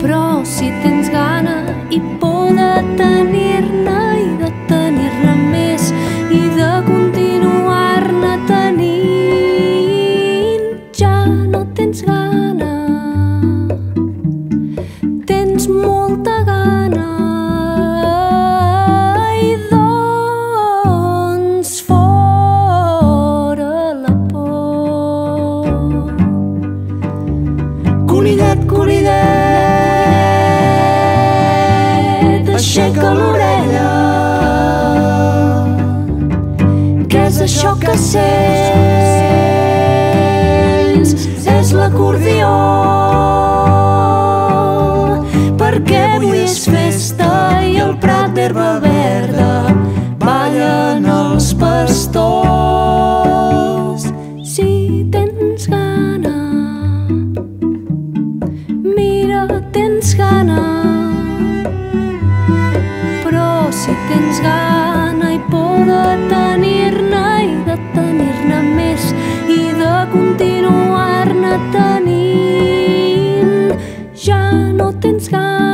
Però si tens gana i por de tenir-ne i de tenir-ne més i de continuar-ne tenint, ja no tens gana, tens molta gana. Conillet, aixeca l'orella. Què és això que sents? És l'acordió. Perquè avui és festa i al prat d'herba verda ballen els pastors. Si tens gana, tens gana, però si tens gana i por de tenir-ne i de tenir-ne més i de continuar-ne tenint, ja no tens gana.